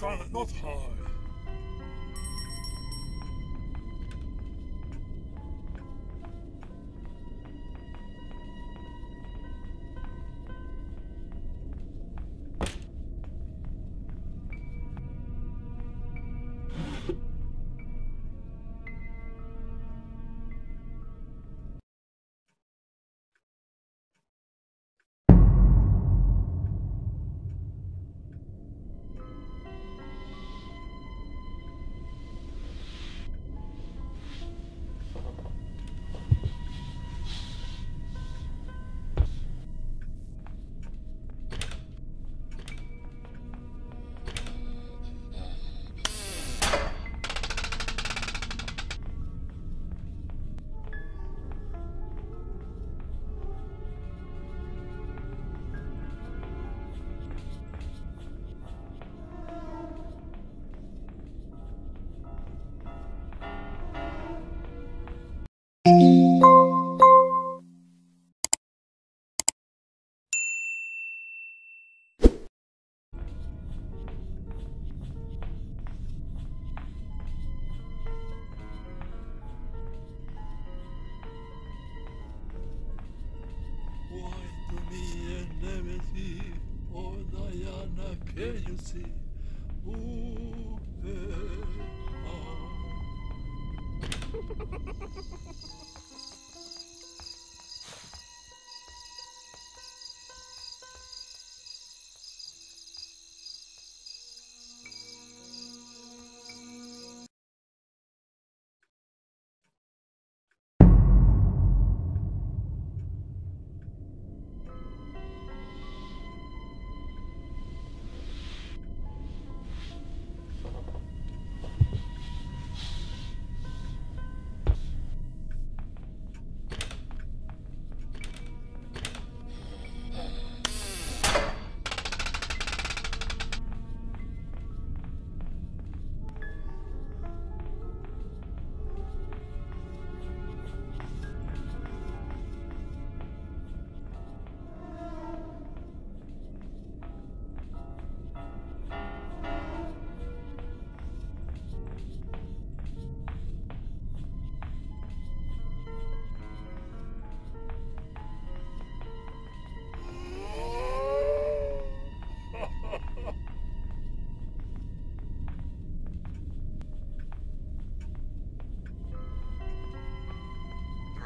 Drive it not high. Can you see who they are?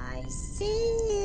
I see you.